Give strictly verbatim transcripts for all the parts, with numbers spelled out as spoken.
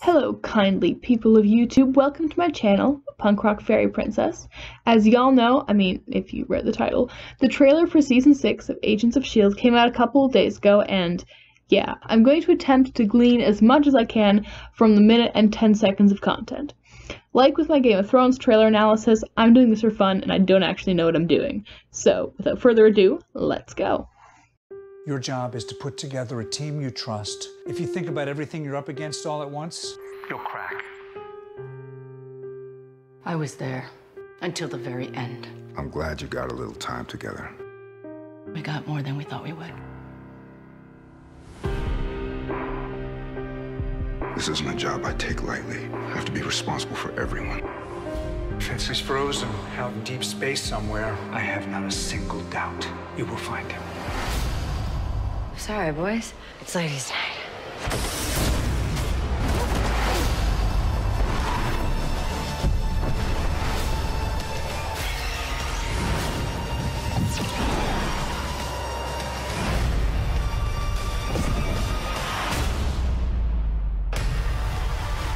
Hello kindly people of YouTube, welcome to my channel, Punk Rock Fairy Princess. As y'all know, I mean if you read the title, the trailer for season six of Agents of S H I E L D came out a couple of days ago, and yeah, I'm going to attempt to glean as much as I can from the minute and ten seconds of content. Like with my Game of Thrones trailer analysis, I'm doing this for fun and I don't actually know what I'm doing. So without further ado, let's go. Your job is to put together a team you trust. If you think about everything you're up against all at once, you'll crack. I was there until the very end. I'm glad you got a little time together. We got more than we thought we would. This isn't a job I take lightly. I have to be responsible for everyone. Fitz is frozen out in deep space somewhere. I have not a single doubt you will find him. Sorry, boys. It's ladies' night.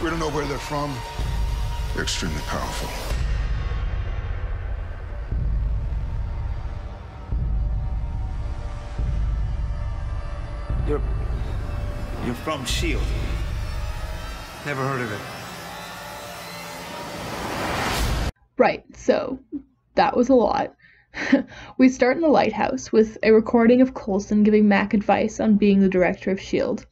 We don't know where they're from. They're extremely powerful. You're, you're from S H I E L D. Never heard of it. Right, so that was a lot. We start in the lighthouse with a recording of Coulson giving Mack advice on being the director of S H I E L D.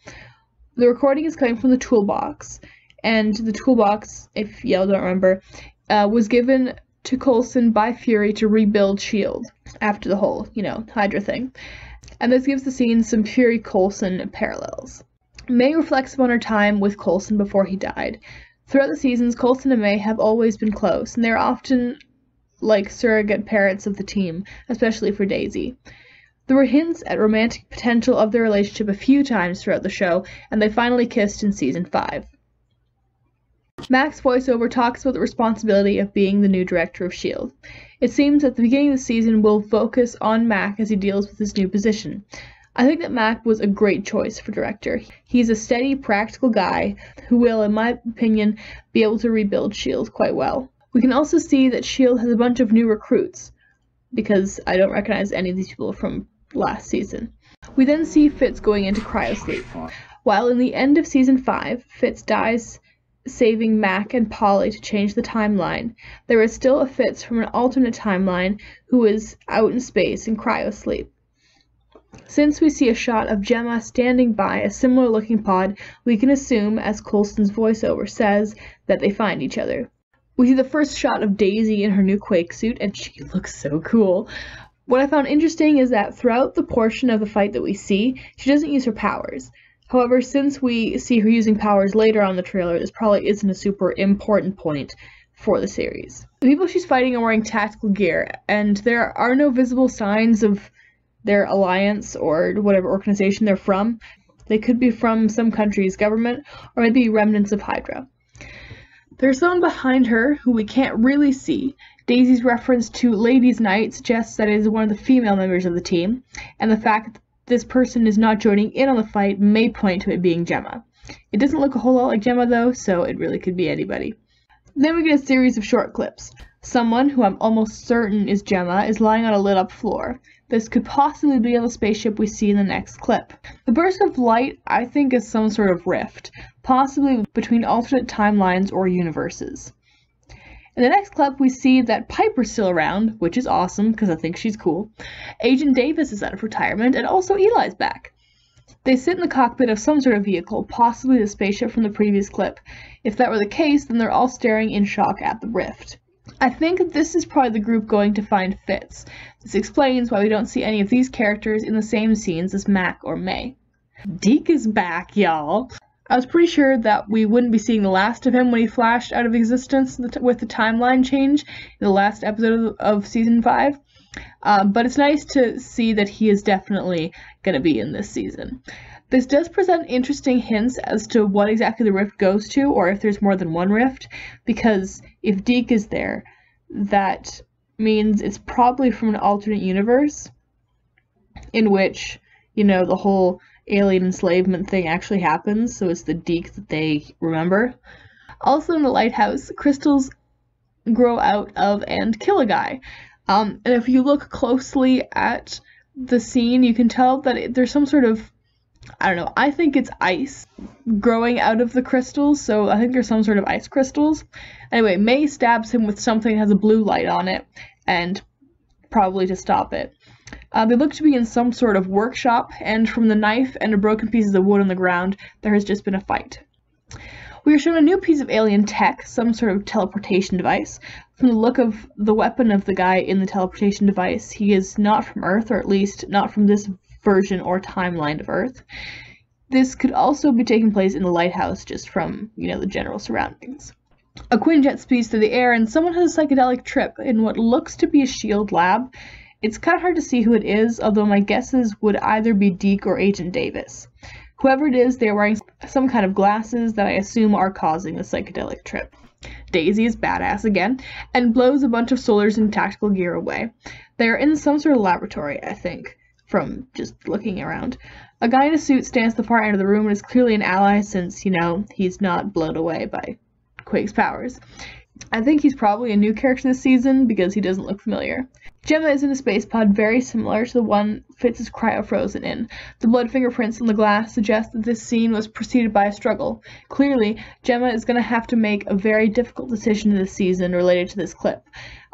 The recording is coming from the toolbox, and the toolbox, if y'all don't remember, uh, was given to Coulson by Fury to rebuild S H I E L D after the whole, you know, Hydra thing. And this gives the scene some Fury-Coulson parallels. May reflects upon her time with Coulson before he died. Throughout the seasons, Coulson and May have always been close, and they are often like surrogate parents of the team, especially for Daisy. There were hints at romantic potential of their relationship a few times throughout the show, and they finally kissed in season five. Mack's voiceover talks about the responsibility of being the new director of S H I E L D. It seems that the beginning of the season will focus on Mack as he deals with his new position. I think that Mack was a great choice for director. He's a steady, practical guy who will, in my opinion, be able to rebuild S H I E L D quite well. We can also see that S H I E L D has a bunch of new recruits, because I don't recognize any of these people from last season. We then see Fitz going into cryosleep. While in the end of season five, Fitz dies saving Mack and Polly to change the timeline, there is still a Fitz from an alternate timeline who is out in space in cryosleep. Since we see a shot of Jemma standing by a similar looking pod, we can assume, as Coulson's voiceover says, that they find each other. We see the first shot of Daisy in her new Quake suit, and she looks so cool. What I found interesting is that throughout the portion of the fight that we see, she doesn't use her powers. However, since we see her using powers later on the trailer, this probably isn't a super important point for the series. The people she's fighting are wearing tactical gear, and there are no visible signs of their alliance or whatever organization they're from. They could be from some country's government, or maybe remnants of Hydra. There's someone behind her who we can't really see. Daisy's reference to Ladies' Night suggests that it is one of the female members of the team, and the fact that this person is not joining in on the fight may point to it being Jemma. It doesn't look a whole lot like Jemma though, so it really could be anybody. Then we get a series of short clips. Someone, who I'm almost certain is Jemma, is lying on a lit up floor. This could possibly be on the spaceship we see in the next clip. The burst of light I think is some sort of rift, possibly between alternate timelines or universes. In the next clip, we see that Piper's still around, which is awesome because I think she's cool. Agent Davis is out of retirement, and also Eli's back. They sit in the cockpit of some sort of vehicle, possibly the spaceship from the previous clip. If that were the case, then they're all staring in shock at the rift. I think this is probably the group going to find Fitz. This explains why we don't see any of these characters in the same scenes as Mack or May. Deke is back, y'all! I was pretty sure that we wouldn't be seeing the last of him when he flashed out of existence with the timeline change in the last episode of season five, uh, but it's nice to see that he is definitely going to be in this season. This does present interesting hints as to what exactly the rift goes to, or if there's more than one rift, because if Deke is there, that means it's probably from an alternate universe in which, you know, the whole alien enslavement thing actually happens, so it's the Deke that they remember. Also in the lighthouse, crystals grow out of and kill a guy. Um, and if you look closely at the scene, you can tell that it, there's some sort of, I don't know, I think it's ice growing out of the crystals, so I think there's some sort of ice crystals. Anyway, May stabs him with something that has a blue light on it, and probably to stop it. Uh, they look to be in some sort of workshop, and from the knife and the broken pieces of wood on the ground, there has just been a fight. We are shown a new piece of alien tech, some sort of teleportation device. From the look of the weapon of the guy in the teleportation device, he is not from Earth, or at least not from this version or timeline of Earth. This could also be taking place in the lighthouse, just from, you know, the general surroundings. A Quinjet speeds through the air, and someone has a psychedelic trip in what looks to be a S H I E L D lab. It's kind of hard to see who it is, although my guesses would either be Deke or Agent Davis. Whoever it is, they are wearing some kind of glasses that I assume are causing the psychedelic trip. Daisy is badass again, and blows a bunch of soldiers in tactical gear away. They are in some sort of laboratory, I think, from just looking around. A guy in a suit stands at the far end of the room and is clearly an ally since, you know, he's not blown away by Quake's powers. I think he's probably a new character this season because he doesn't look familiar. Jemma is in a space pod very similar to the one Fitz is cryo-frozen in. The blood fingerprints on the glass suggest that this scene was preceded by a struggle. Clearly, Jemma is going to have to make a very difficult decision this season related to this clip.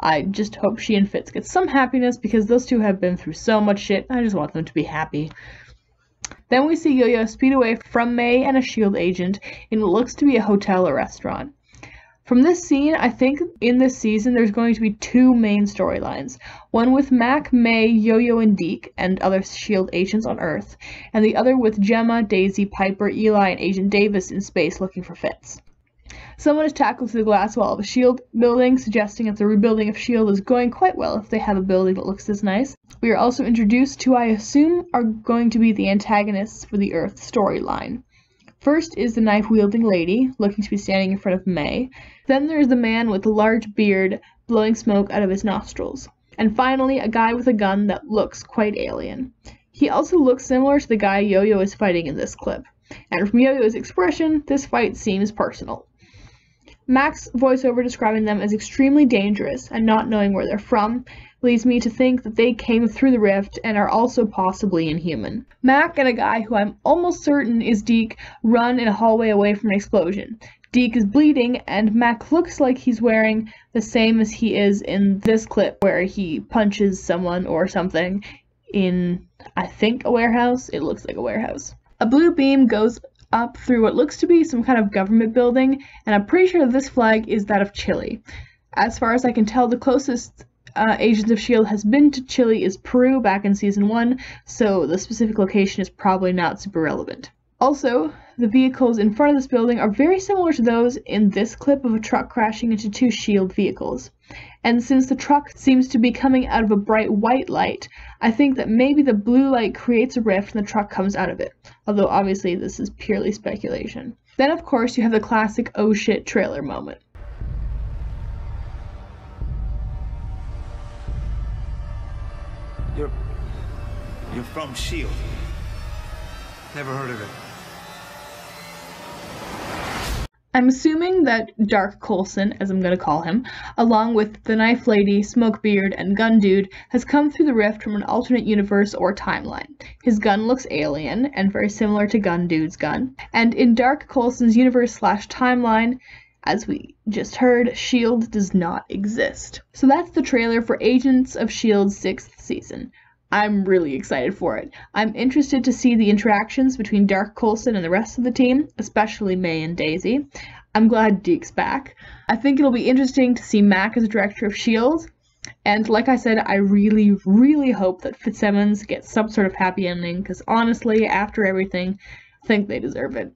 I just hope she and Fitz get some happiness because those two have been through so much shit. I just want them to be happy. Then we see Yo-Yo speed away from May and a S H I E L D agent in what looks to be a hotel or restaurant. From this scene, I think in this season there's going to be two main storylines. One with Mack, May, Yo-Yo, and Deke, and other S H I E L D agents on Earth, and the other with Jemma, Daisy, Piper, Eli, and Agent Davis in space looking for Fitz. Someone is tackled through the glass wall of a S H I E L D building, suggesting that the rebuilding of S H I E L D is going quite well if they have a building that looks this nice. We are also introduced to, I assume, are going to be the antagonists for the Earth storyline. First is the knife-wielding lady, looking to be standing in front of May. Then there's the man with the large beard, blowing smoke out of his nostrils. And finally, a guy with a gun that looks quite alien. He also looks similar to the guy Yo-Yo is fighting in this clip. And from Yo-Yo's expression, this fight seems personal. Mac's voiceover describing them as extremely dangerous and not knowing where they're from leads me to think that they came through the rift and are also possibly inhuman. Mack and a guy who I'm almost certain is Deke run in a hallway away from an explosion. Deke is bleeding, and Mack looks like he's wearing the same as he is in this clip where he punches someone or something in, I think, a warehouse. It looks like a warehouse. A blue beam goes up through what looks to be some kind of government building, and I'm pretty sure this flag is that of Chile. As far as I can tell, the closest Uh, Agents of S H I E L D has been to Chile is Peru back in season one, so the specific location is probably not super relevant. Also, the vehicles in front of this building are very similar to those in this clip of a truck crashing into two S H I E L D vehicles. And since the truck seems to be coming out of a bright white light, I think that maybe the blue light creates a rift and the truck comes out of it, although obviously this is purely speculation. Then of course you have the classic oh shit trailer moment. You're... you're from S H I E L D. Never heard of it. I'm assuming that Dark Coulson, as I'm gonna call him, along with the Knife Lady, Smoke Beard, and Gun Dude, has come through the rift from an alternate universe or timeline. His gun looks alien, and very similar to Gun Dude's gun. And in Dark Coulson's universe slash timeline, as we just heard, S H I E L D does not exist. So that's the trailer for Agents of S H I E L D's sixth season. I'm really excited for it. I'm interested to see the interactions between Dark Coulson and the rest of the team, especially May and Daisy. I'm glad Deke's back. I think it'll be interesting to see Mack as the director of S H I E L D. And like I said, I really, really hope that Fitzsimmons gets some sort of happy ending, because honestly, after everything, I think they deserve it.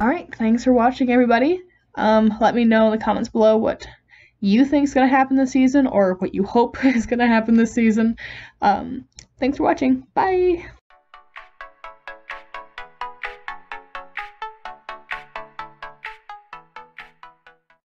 Alright, thanks for watching, everybody. Um, let me know in the comments below what you think is going to happen this season, or what you hope is going to happen this season. Um, thanks for watching. Bye!